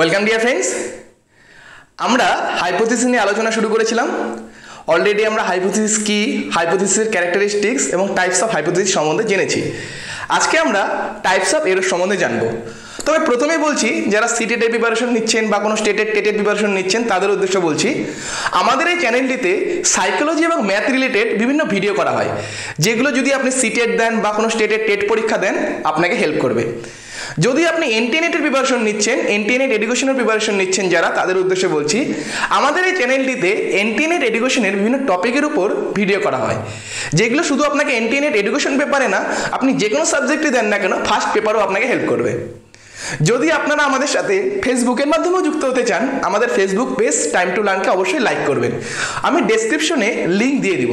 Welcome dear friends আমরা hypothesis নিয়ে আলোচনা শুরু করেছিলাম অলরেডি আমরা হাইপোথিসিস কি হাইপোথিসিসের ক্যারেক্টারিস্টিক্স এবং টাইপস অফ হাইপোথিসিস সম্বন্ধে জেনেছি আজকে আমরা টাইপস অফ এরর সম্বন্ধে জানব তবে প্রথমেই বলছি যারা সিটেটের প্রিপারেশন নিচ্ছেন বা কোনো স্টেটের টেটের প্রিপারেশন নিচ্ছেন তাদের উদ্দেশ্যে বলছি আমাদের এই চ্যানেলটিতে সাইকোলজি এবং ম্যাথ রিলেটেড বিভিন্ন ভিডিও করা হয় যেগুলো যদি আপনি সিটেট দেন বা কোনো স্টেটের টেট পরীক্ষা দেন আপনাকে হেল্প করবে যদি আপনি NTA NET এর প্রিপারেশন নিচ্ছেন NTA NET এডুকেশনের প্রিপারেশন নিচ্ছেন যারা তাদের উদ্দেশ্যে বলছি আমাদের এই চ্যানেলটিতে NTA NET এডুকেশনের বিভিন্ন টপিকের উপর ভিডিও করা হয় যেগুলো শুধু আপনাকে NTA NET এডুকেশন পেপারে না আপনি যে কোনো সাবজেক্টই দেন না কেন ফার্স্ট পেপারও আপনাকে হেল্প করবে যদি আপনারা আমাদের সাথে ফেসবুকের মাধ্যমে যুক্ত হতে চান আমাদের ফেসবুক পেজ টাইম টু লার্নকে অবশ্যই লাইক করবেন আমি ডেসক্রিপশনে লিংক দিয়ে দিব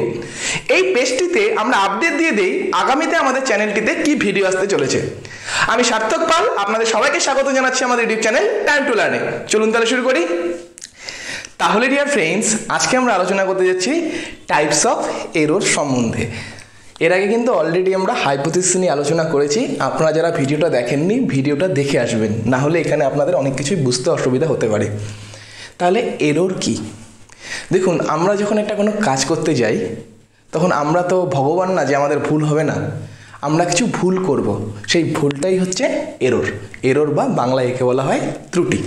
এই পেজটিতে আমরা আপডেট দিয়ে দেই আগামীতে আমাদের চ্যানেলটিতে কি ভিডিও আসতে চলেছে আমি সার্থক পাল আপনাদের সবাইকে স্বাগত জানাচ্ছি আমাদের ইউটিউব চ্যানেল টাইম টু লার্নে চলুন তাহলে শুরু করি তাহলে ডিয়ার ফ্রেন্ডস আজকে আমরা আলোচনা করতে যাচ্ছি টাইপস অফ এরর সম্বন্ধে এর আগে কিন্তু অলরেডি আমরা হাইপোথিসিস নিয়ে আলোচনা করেছি আপনারা যারা ভিডিওটা দেখেননি ভিডিওটা দেখে আসবেন না হলে এখানে আপনাদের অনেক কিছুই বুঝতে অসুবিধা হতে পারে তাহলে এরর কি দেখুন আমরা যখন একটা কোনো কাজ করতে যাই তখন আমরা তো ভগবান না যে আমাদের ভুল হবে না আমরা কিছু ভুল করব সেই ভুলটাই হচ্ছে এরর এরর বা বাংলায় একে বলা হয় ত্রুটি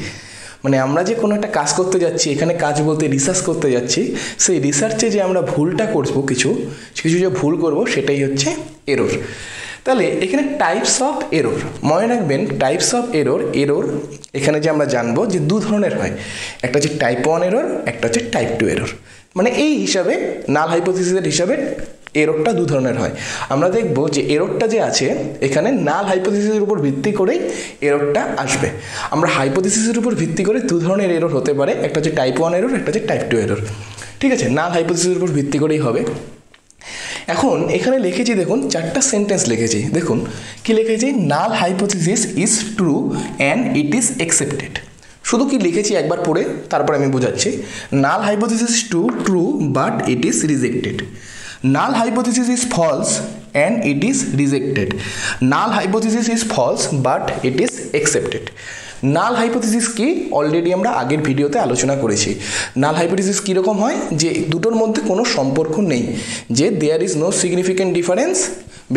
মানে আমরা যে কোনো একটা কাজ করতে যাচ্ছি এখানে কাজ বলতে রিসার্চ করতে যাচ্ছি সেই রিসার্চে যে আমরা ভুলটা করব কিছু কিছু যে ভুল করব সেটাই হচ্ছে এরর তাহলে এখানে টাইপস অফ এরর মনে রাখবেন টাইপস অফ এরর এরর এখানে যে আমরা জানবো যে দু ধরনের হয় একটা হচ্ছে টাইপ 1 এরর একটা হচ্ছে টাইপ 2 এরর মানে এই হিসাবে নাল হাইপোথিসিসের হিসাবে এররটা দু ধরনের হয় আমরা দেখব যে এররটা যে আছে এখানে নাল হাইপোথিসিসের উপর ভিত্তি করে এররটা আসবে আমরা হাইপোথিসিসের উপর ভিত্তি করে দু ধরনের এরর হতে পারে একটা হচ্ছে টাইপ 1 এরর একটা হচ্ছে টাইপ 2 এরর ঠিক আছে নাল হাইপোথিসিসের উপর ভিত্তি করেই হবে এখন এখানে লিখেছি দেখুন চারটা সেন্টেন্স লিখেছি দেখুন কি লিখেছি null hypothesis is true and it is accepted শুধু কি লিখেছি একবার পড়ে তারপর আমি বোঝাচ্ছি null hypothesis to true but it is rejected null hypothesis is false and it is rejected null hypothesis is false but it is accepted null hypothesis কি already আমরা আগের ভিডিওতে আলোচনা করেছি নাল হাইপোথিসিস কি রকম হয় যে দুটোর মধ্যে কোনো সম্পর্ক নেই যে there is no significant difference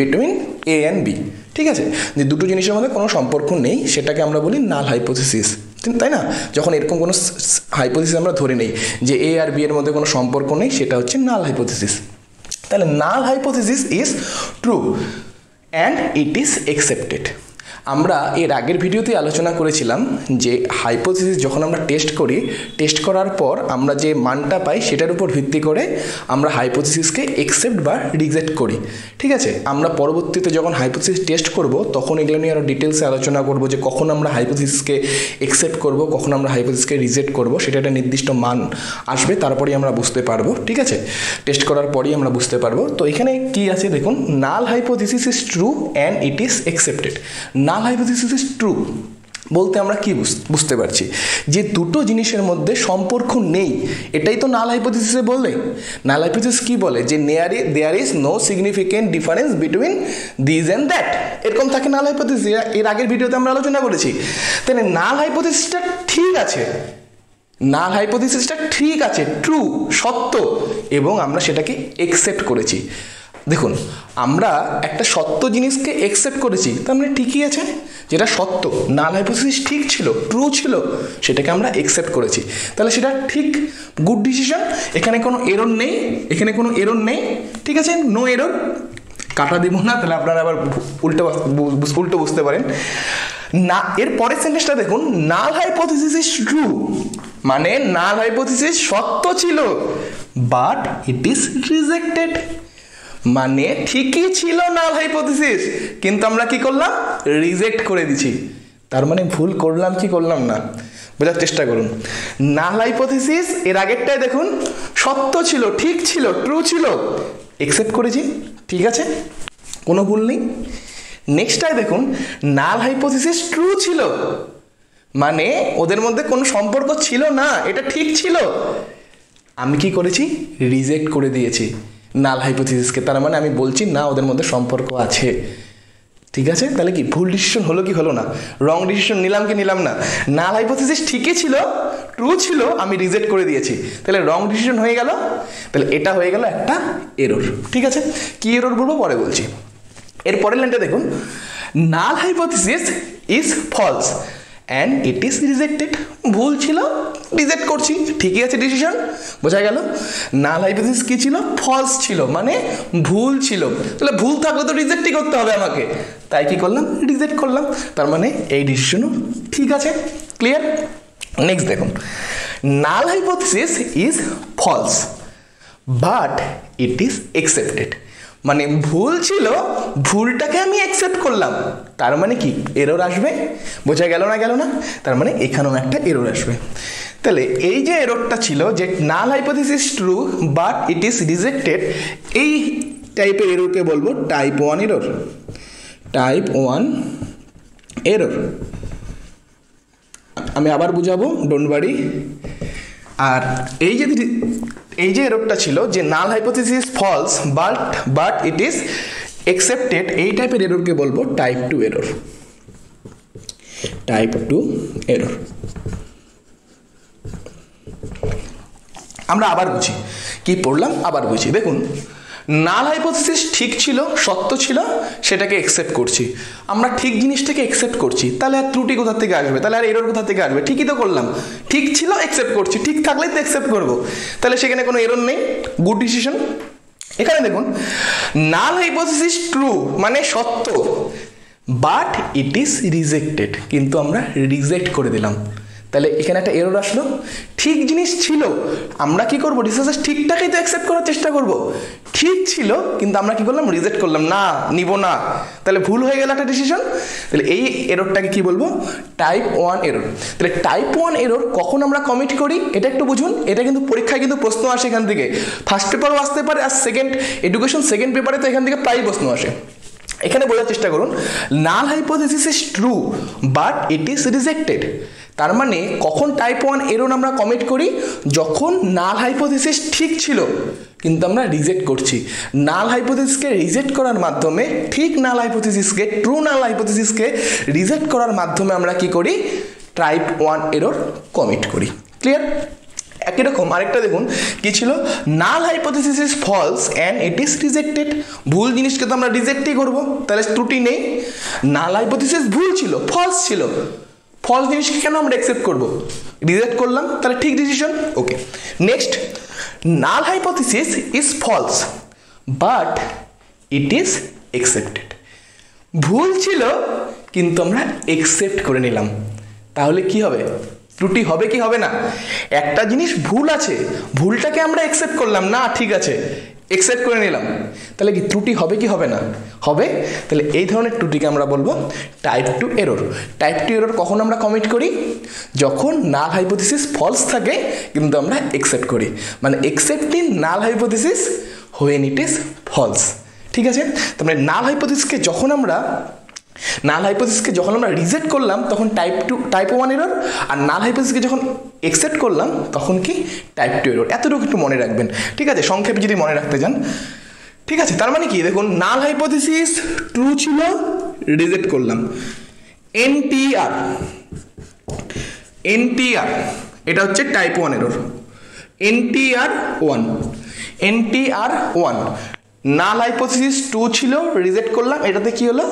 between A and B ঠিক আছে যে দুটো জিনিসের মধ্যে কোনো সম্পর্ক নেই সেটাকে আমরা বলি নাল হাইপোথিসিস তাই না যখন এরকম কোনো হাইপোথিসিস আমরা ধরে নেই যে এ আর বি এর মধ্যে কোনো সম্পর্ক নেই সেটা হচ্ছে নাল হাইপোথিসিস তাহলে null hypothesis is true and it is accepted আমরা এর আগের ভিডিওতে আলোচনা করেছিলাম যে হাইপোথিসিস যখন আমরা টেস্ট করি টেস্ট করার পর আমরা যে মানটা পাই সেটার উপর ভিত্তি করে আমরা হাইপোথিসিসকে অ্যাকসেপ্ট বা রিজেক্ট করি ঠিক আছে আমরা পরবর্তীতে যখন হাইপোথিসিস টেস্ট করব তখন এগুলো নিয়ে আরও ডিটেলসে আলোচনা করব যে কখন আমরা হাইপোথিসিসকে অ্যাকসেপ্ট করব কখন আমরা হাইপোথিসিসকে রিজেক্ট করব সেটা একটা নির্দিষ্ট মান আসবে তারপরেই আমরা বুঝতে পারবো ঠিক আছে টেস্ট করার পরেই আমরা বুঝতে পারবো তো এখানে কি আছে দেখুন null hypothesis is true and it is accepted null hypothesis is true বলতে আমরা কি বুঝতে পারছি যে দুটো জিনিসের মধ্যে সম্পর্ক নেই এটাই তো নাল হাইপোথিসিসে বলে নাল হাইপোথিসিস কি বলে যে there is no significant difference between this and that এরকম থাকে নাল হাইপোথিসিস এর আগের ভিডিওতে আমরা আলোচনা করেছি তাহলে নাল হাইপোথিসিসটা ঠিক আছে নাল হাইপোথিসিসটা ঠিক আছে ট্রু সত্য এবং আমরা সেটাকে অ্যাকসেপ্ট করেছি দেখুন আমরা একটা সত্য জিনিসকে অ্যাকসেপ্ট করেছি তার মানে ঠিকই আছে যেটা সত্য নাল হাইপোথিসিস ঠিক ছিল ট্রু ছিল সেটাকে আমরা অ্যাকসেপ্ট করেছি তাহলে সেটা ঠিক গুড ডিসিশন এখানে কোনো এরর নেই ঠিক আছে নো এরর কাটা দেবো না তাহলে আপনারা আবার উল্টো বুঝতে পারেন না এর পরের সেন্টেন্সটা দেখুন নাল হাইপোথিসিস ইজ ট্রু মানে নাল হাইপোথিসিস সত্য ছিল বাট ইট ইজ রিজেক্টেড মানে ঠিকই ছিল নাল হাইপোথিসিস কিন্তু আমরা কি করলাম রিজেক্ট করে দিছি তার মানে ভুল করলাম কি করলাম না বোঝার চেষ্টা করুন নাল হাইপোথিসিস এর আগেরটাই দেখুন সত্য ছিল ঠিক ছিল ট্রু ছিল অ্যাকসেপ্ট করেছি ঠিক আছে কোনো ভুল নেই নেক্সটটাই দেখুন নাল হাইপোথিসিস ট্রু ছিল মানে ওদের মধ্যে কোনো সম্পর্ক ছিল না এটা ঠিক ছিল আমি কি করেছি রিজেক্ট করে দিয়েছি নাল হাইপোথিসিসকে তার মানে আমি বলছি না ওদের মধ্যে সম্পর্ক আছে ठीक है ताहले कि भूल डिसिशन हलो कि हलो ना रंग डिसिशन निलाम कि निलाम ना नल हाइपोथेसिस ठीक ही छिलो ट्रू छिलो आमी रिजेक्ट करे दिएछि ताहले रंग डिसिशन हो गेलो ताहले एटा हो गेलो एकटा एरर ठीक है कि एरर बोलबो परे बोलछि एर परेर लाइनटा देखुन null hypothesis is false and it is rejected भूल छिलो रिजेक्ट करछि ठीक आछे डिसिशन बोझा गेलो नल हाइपोथेसिस कि छिलो फल्स छिलो माने भूल छिलो ताहले भूल থাকলে তো রিজেক্টই করতে হবে আমাকে তাই কি করলাম রিজেক্ট করলাম তার মানে এই ডিসিশনও ঠিক আছে ক্লিয়ার নেক্সট দেখুন null hypothesis is false but it is accepted মানে ভুল ছিল ভুলটাকে আমি অ্যাকসেপ্ট করলাম তার মানে কি এরর আসবে বোঝা গেল না তার মানে এখানেও একটা এরর আসবে তাহলে এই যে এররটা ছিল যে null hypothesis true but it is rejected এই টাইপের এররকে বলবো টাইপ 1 এরর टाइप 1 एरर आमी आबार बुझाबो डोंट वरी और ये एररटा छिलो जे null hypothesis false but it is accepted ए टाइपेर एरर के बोलबो टाइप 2 एरर आमरा आबार बुझी कि पढ़लाम आबार बुझी देखुन नल हाइपोथेसिस ठीक छिलो सत्य छिलो सेटाके एक्सेप्ट करछि आमरा ठीक जिनिसटाके एक्सेप्ट करछि ताहले आर त्रुटि कोथा थेके आसबे ताहले आर एरर कोथा थेके आसबे ठीकई तो करलाम ठीक छिलो एक्सेप्ट करछि ठीक थाकले तो एक्सेप्ट करब ताहले सेखाने कोनो एरर नेই गुड डिसिशन एखाने देखुन नल हाइपोथेसिस ट्रू माने सत्य बाट इट इज रिजेक्टेड किन्तु आमरा रिजेक्ट करे दिलाम তাহলে এখানে একটা এরর আসলো ঠিক জিনিস ছিল আমরা কি করব রিসার্চ ঠিকঠাকই তো অ্যাকসেপ্ট করার চেষ্টা করব ঠিক ছিল কিন্তু আমরা কি করলাম রিজেক্ট করলাম না নিব না তাহলে ভুল হয়ে গেল একটা ডিসিশন তাহলে এই এররটাকে কি বলবো টাইপ 1 এরর তাহলে টাইপ 1 এরর কখন আমরা কমিট করি এটা একটু বুঝুন এটা কিন্তু পরীক্ষায় কিন্তু প্রশ্ন আসে এখান থেকে ফার্স্ট পেপারও আসতে পারে আর সেকেন্ড এডুকেশন সেকেন্ড পেপারে তো এখান থেকে প্রায় প্রশ্ন আসে এখানে বোঝার চেষ্টা করুন null hypothesis is true but it is rejected तार माने कखन टाइप 1 एरर आमरा कमिट करी जखन नल हाइपोथेसिस ठीक छिलो किन्तु आमरा रिजेक्ट करछि नल हाइपोथेसिस के रिजेक्ट करार माध्यमे ठीक नल हाइपोथेसिस के ट्रू नल हाइपोथेसिस के रिजेक्ट करार माध्यमे आमरा कि करी टाइप 1 एरर कमिट करी क्लियर একই রকম আরেকটা দেখুন কি ছিল null hypothesis is false and it is rejected ভুল জিনিসকে তো আমরা রিজেক্টই করব তাহলে ত্রুটি নেই নল হাইপোথিসিস ভুল ছিল ফলস ছিল ফলস জিনিসকে কেন আমরা অ্যাকসেপ্ট করব রিজেক্ট করলাম তাহলে ঠিক decision okay next null hypothesis is false but it is accepted ভুল ছিল কিন্তু আমরা অ্যাকসেপ্ট করে নিলাম তাহলে কি হবে त्रुटि होबे कि होबे ना एक जिनिस भूल आछे भूलटाके आमरा एक्सेप्ट करलाम ना ठीक आछे एक्सेप्ट करे निलाम ताहले कि त्रुटि होबे कि होबे ना होबे ताहले एई धरनेर त्रुटिके आमरा बोलबो टाइप 2 एरर कखन आमरा कमिट करी जखन नल हाइपोथेसिस फल्स थाके किन्तु आमरा एक्सेप्ट करी माने accepting null hypothesis when it is false ठीक आछे ताहले नल हाइपोथेसिसके जखन आमरा नल हाइपोथेसिस के जखन आमरा रिजेक्ट करलाम तखन टाइप 1 एरर और नल हाइपोथेसिस के जखन एक्सेप्ट करलाम तखन कि टाइप 2 एरर एतटुकु एकटु मने राखबेन ठीक आछे संक्षेपे यदि मने राखते जान ठीक आछे तार माने कि देखुन नल हाइपोथेसिस ट्रू छिलो रिजेक्ट करलाम NTR एटा हच्छे type 1 error NTR 1 null hypothesis true छिलो रिजेक्ट करलाम एटाते कि हलो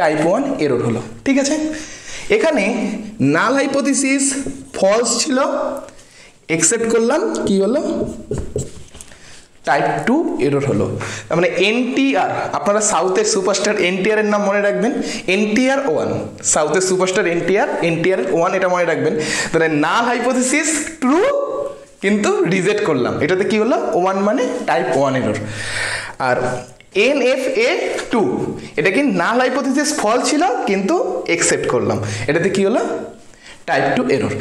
टाइप 1 एरर हलो ठीक है एखाने नल हाइपोथेसिस फल्स छिलो एक्सेप्ट करलाम कि हलो टाइप 2 एरर हलो तार माने NTR आपनारा साउथेर सुपारस्टार NTR एर नाम मने राखबेन NTR 1 साउथेर सुपारस्टार NTR 1 एटा मने राखबेन ताहले नल हाइपोथेसिस ट्रू किन्तु रिजेक्ट करलाम एटाते कि हलो 1 माने टाइप 1 एरर आर NFA 2 এটা কি নল হাইপোথিসিস ফলস ছিল কিন্তু অ্যাকসেপ্ট করলাম এটাতে কি হলো টাইপ 2 এরর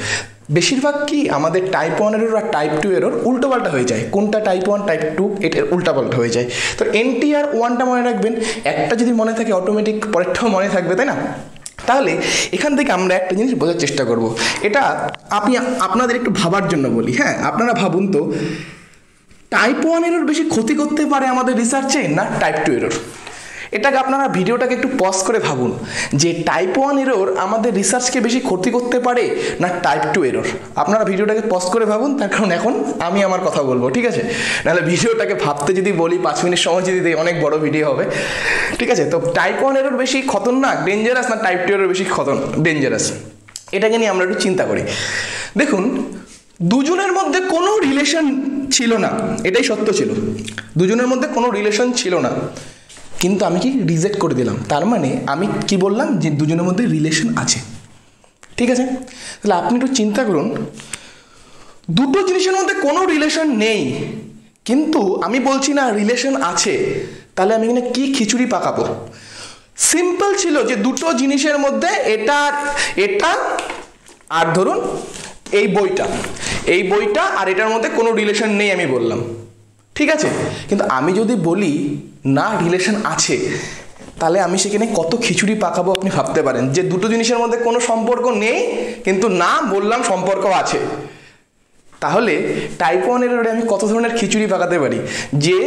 বেশিরভাগ কি আমাদের টাইপ 1 এরর আর টাইপ 2 এরর উল্টোপাল্টা হয়ে যায় কোনটা টাইপ 1 টাইপ 2 এটার উল্টোপাল্টা হয়ে যায় তো NTR 1টা মনে রাখবেন একটা যদি মনে থাকে অটোমেটিক পরেরটাও মনে থাকবে তাই না তাহলে এখান থেকে আমরা একটা জিনিস বোঝার চেষ্টা করব এটা আপনি আপনাদের একটু ভাবার জন্য বলি হ্যাঁ আপনারা ভাবুন তো टाइप 1 एरर बेशी क्षति करते पारे आमादेर रिसार्चे ना टाइप 2 एरर এটাকে আপনারা ভিডিওটাকে একটু পজ করে ভাবুন যে টাইপ 1 এরর আমাদের রিসার্চকে বেশি ক্ষতি করতে পারে না টাইপ 2 এরর। আপনারা ভিডিওটাকে পজ করে ভাবুন, তার কারণ এখন আমি আমার কথা বলবো, ঠিক আছে? নাহলে ভিডিওটাকে ভাবতে যদি বলি 5 মিনিট সময় যদি দেই অনেক বড় ভিডিও হবে, ঠিক আছে? তো টাইপ 1 এরর বেশি খতরনাক ডেঞ্জারাস না টাইপ 2 এরর বেশি খতরনাক ডেঞ্জারাস, এটাকে নিয়ে আমরা একটু চিন্তা করি। দেখুন দুজনের মধ্যে কোনো রিলেশন ছিল না, এটাই সত্য ছিল, দুজনের মধ্যে কোনো রিলেশন ছিল না, কিন্তু আমি কি রিজেক্ট করে দিলাম, তার মানে আমি কি বললাম যে দুজনের মধ্যে রিলেশন আছে, ঠিক আছে? তাহলে আপনি একটু চিন্তা করুন, দুটো জিনিসের মধ্যে কোনো রিলেশন নেই কিন্তু আমি বলছি না রিলেশন আছে, তাহলে আমি এখানে কি খিচুড়ি পাকাবো? সিম্পল ছিল যে দুটো জিনিসের মধ্যে এটা এটা আর ধরুন এই বইটা আর এটার মধ্যে কোনো রিলেশন নেই আমি বললাম, ঠিক আছে? কিন্তু আমি যদি বলি না রিলেশন আছে, তাহলে আমি সেখানে কত খিচুড়ি পাকাবো আপনি ভাবতে পারেন, যে দুটো জিনিসের মধ্যে কোনো সম্পর্ক নেই কিন্তু না বললাম সম্পর্ক আছে। তাহলে টাইপ 1 এররে আমি কত ধরনের খিচুড়ি পাকাতে পারি, যে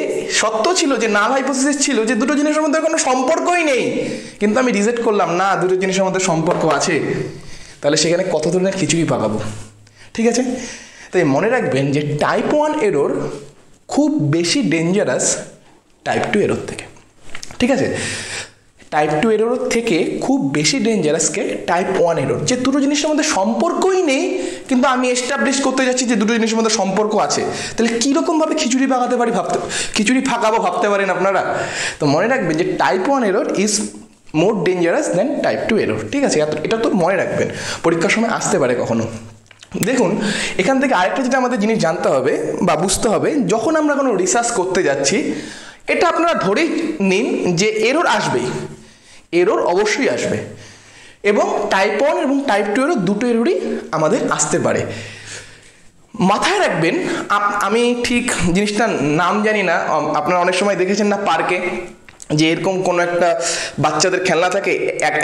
সত্য ছিল যে নাল হাইপোথিসিস ছিল যে দুটো জিনিসের মধ্যে কোনো সম্পর্কই নেই, কিন্তু আমি রিজেক্ট করলাম না দুটো জিনিসের মধ্যে সম্পর্ক আছে, তাহলে সেখানে কত ধরনের খিচুড়ি পাকাবো, ঠিক আছে? তাই মনে রাখবেন যে টাইপ 1 এরর খুব বেশি ডেঞ্জারাস টাইপ 2 এরর থেকে, ঠিক আছে? টাইপ 2 এরর থেকে খুব বেশি ডেঞ্জারাসকে টাইপ 1 এরর, যে দুটো জিনিসের মধ্যে সম্পর্কই নেই কিন্তু আমি এস্টাবলিশ করতে যাচ্ছি যে দুটো জিনিসের মধ্যে সম্পর্ক আছে, তাহলে কীরকমভাবে খিচুড়ি পাকাতে পারি ভাবতে পারেন আপনারা। তো মনে রাখবেন যে type 1 error is more dangerous than type 2 error, ঠিক আছে? এটা তো মনে রাখবেন, পরীক্ষার সময় আসতে পারে কখনো। দেখুন এখান থেকে আরেকটা যেটা আমাদের জিনিস জানতে হবে বা বুঝতে হবে, যখন আমরা কোনো রিসার্চ করতে যাচ্ছি এটা আপনারা ধরেই নিন যে এরর আসবেই, এরর অবশ্যই আসবে, এবং টাইপ 1 এবং টাইপ 2 এরর দুটো এররই আমাদের আসতে পারে। মাথায় রাখবেন, আমি ঠিক জিনিসটার নাম জানি না, আপনারা অনেক সময় দেখেছেন না পার্কে যে এরকম কোনো একটা বাচ্চাদের খেলনা থাকে,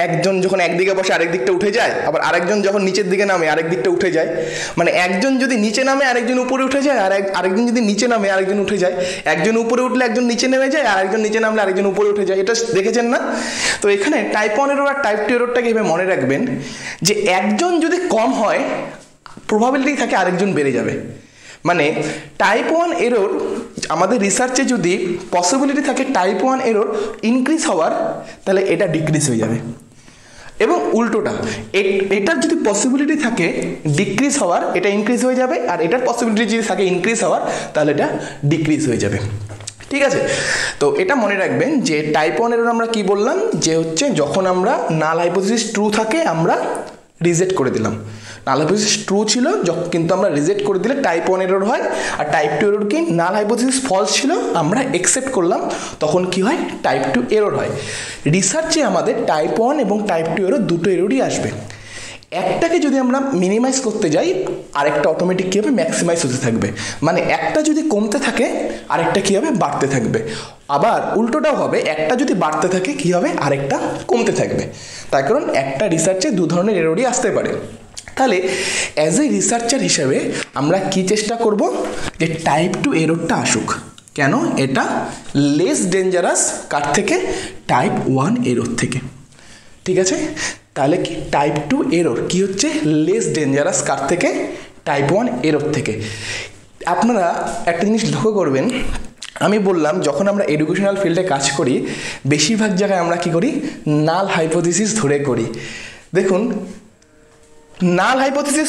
একজন যখন একদিকে বসে আরেক দিকটা উঠে যায়, আবার আরেকজন যখন নিচের দিকে নামে আরেক দিকটা উঠে যায়, মানে একজন যদি নিচে নামে আরেকজন উপরে উঠে যায়, আর আরেকজন যদি নিচে নামে আরেকজন উঠে যায়, একজন উপরে উঠলে একজন নিচে নেমে যায়, আর একজন নিচে নামলে আরেকজন উপরে উঠে যায়, এটা দেখেছেন না? তো এখানে টাইপ 1 এরর আর টাইপ 2 এররটাকে এভাবে মনে রাখবেন যে একজন যদি কম হয় প্রবাবিলিটি থাকে আরেকজন বেড়ে যাবে, মানে টাইপ 1 এরর আমাদের রিসার্চে যদি পসিবিলিটি থাকে টাইপ 1 এরর ইনক্রিজ হওয়ার, তাহলে এটা ডিক্রিজ হয়ে যাবে, এবং উল্টোটা এটার যদি পসিবিলিটি থাকে ডিক্রিজ হওয়ার এটা ইনক্রিজ হয়ে যাবে, আর এটার পসিবিলিটি যদি থাকে ইনক্রিজ হওয়ার তাহলে এটা ডিক্রিজ হয়ে যাবে, ঠিক আছে? তো এটা মনে রাখবেন যে টাইপ 1 এরর আমরা কি বললাম, যে হচ্ছে যখন আমরা নাল হাইপোথিসিস ট্রু থাকে আমরা রিজেক্ট করে দিলাম, নাল হাইপোথিসিস ট্রু ছিল কিন্তু আমরা রিজেক্ট করে দিলে টাইপ 1 এরর হয়, আর টাইপ 2 এরর কি নাল হাইপোথিসিস ফলস ছিল আমরা অ্যাকসেপ্ট করলাম, তখন কি হয় টাইপ 2 এরর হয়। রিসার্চে আমাদের টাইপ 1 এবং টাইপ 2 এরর দুটো এররই আসবে, একটাকে যদি আমরা মিনিমাইজ করতে যাই আরেকটা অটোমেটিক কী হবে ম্যাক্সিমাইজ হতে থাকবে, মানে একটা যদি কমতে থাকে আরেকটা কী হবে বাড়তে থাকবে, আবার উল্টোটাও হবে, একটা যদি বাড়তে থাকে কী হবে আরেকটা কমতে থাকবে, তার কারণ একটা রিসার্চে দু ধরনের এররই আসতে পারে। তাহলে অ্যাজ এ রিসার্চার হিসেবে আমরা কি চেষ্টা করব যে টাইপ 2 এররটা আসুক, কেন এটা লেস ডেঞ্জারাস কার থেকে টাইপ 1 এরর থেকে, ঠিক আছে? তাহলে কি টাইপ 2 এরর কি হচ্ছে লেস ডেঞ্জারাস কার থেকে টাইপ 1 এরর থেকে। আপনারা একটা জিনিস লক্ষ্য করবেন, আমি বললাম যখন আমরা এডুকেশনাল ফিল্ডে কাজ করি বেশিরভাগ জায়গায় আমরা কি করি নাল হাইপোথিসিস ধরে করি। দেখুন null hypothesis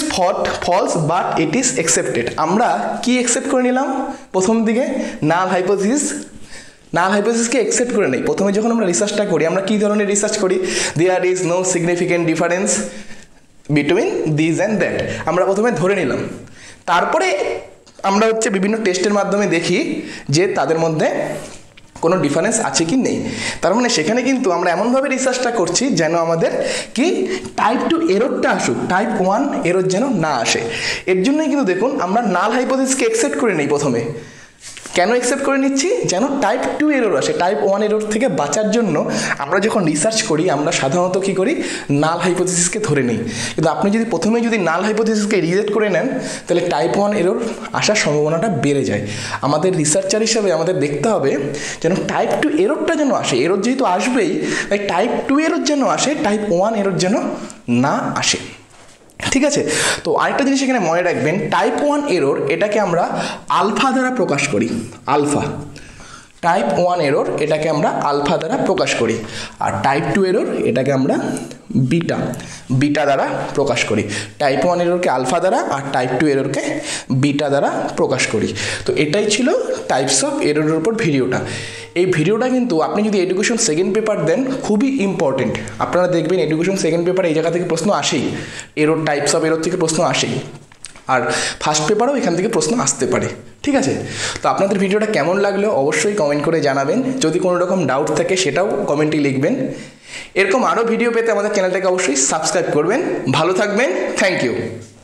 false but it is accepted, আমরা কি অ্যাকসেপ্ট করে নিলাম প্রথম দিকে নাল হাইপোথিসিসকে অ্যাকসেপ্ট করে নেই। প্রথমে যখন আমরা রিসার্চটা করি আমরা কী ধরনের রিসার্চ করি, there is no significant difference between this and that, আমরা প্রথমে ধরে নিলাম, তারপরে আমরা হচ্ছে বিভিন্ন টেস্টের মাধ্যমে দেখি যে তাদের মধ্যে কোনো ডিফারেন্স আছে কি নেই, তার মানে সেখানে কিন্তু আমরা এমনভাবে রিসার্চটা করছি যেন আমাদের কি টাইপ 2 এররটা আসুক, টাইপ 1 এরর যেন না আসে। এর জন্যই কিন্তু দেখুন আমরা নাল হাইপোথিসিসকে অ্যাকসেপ্ট করে নেই প্রথমে, কেন অ্যাকসেপ্ট করে নিচ্ছি? যেন টাইপ টু এরর আসে, টাইপ ওয়ান এরর থেকে বাঁচার জন্য। আমরা যখন রিসার্চ করি আমরা সাধারণত কী করি, নাল হাইপোথিসিসকে ধরে নিই, কিন্তু আপনি যদি প্রথমে যদি নাল হাইপোথিসিসকে রিজেক্ট করে নেন তাহলে টাইপ ওয়ান এরর আসার সম্ভাবনাটা বেড়ে যায়। আমাদের রিসার্চার হিসাবে আমাদের দেখতে হবে যেন টাইপ টু এররটা যেন আসে, এরর যেহেতু আসবেই তাই টাইপ টু এরর যেন আসে, টাইপ ওয়ান এরর যেন না আসে, ঠিক আছে? তো আরেকটা জিনিস এখানে মনে রাখবেন, টাইপ ওয়ান এরর এটাকে আমরা আলফা দ্বারা প্রকাশ করি, আলফা। টাইপ ওয়ান এরর এটাকে আমরা আলফা দ্বারা প্রকাশ করি, আর টাইপ টু এরর এটাকে আমরা বিটা, বিটা দ্বারা প্রকাশ করি। টাইপ ওয়ান এররকে আলফা দ্বারা আর টাইপ টু এররকে বিটা দ্বারা প্রকাশ করি। তো এটাই ছিল টাইপস অফ এররের উপর ভিডিওটা। এই ভিডিওটা কিন্তু আপনি যদি এডুকেশন সেকেন্ড পেপার দেন খুবই ইম্পর্টেন্ট। আপনারা দেখবেন এডুকেশন সেকেন্ড পেপারে এই জায়গা থেকে প্রশ্ন আসেই, এরর, টাইপস অফ এরর থেকে প্রশ্ন আসেই, আর ফার্স্ট পেপারও এখান থেকে প্রশ্ন আসতে পারে, ঠিক আছে? তো আপনাদের ভিডিওটা কেমন লাগলো অবশ্যই কমেন্ট করে জানাবেন, যদি কোনো রকম ডাউট থাকে সেটাও কমেন্টে লিখবেন। এরকম আরও ভিডিও পেতে আমাদের চ্যানেলটাকে অবশ্যই সাবস্ক্রাইব করবেন। ভালো থাকবেন, থ্যাংক ইউ।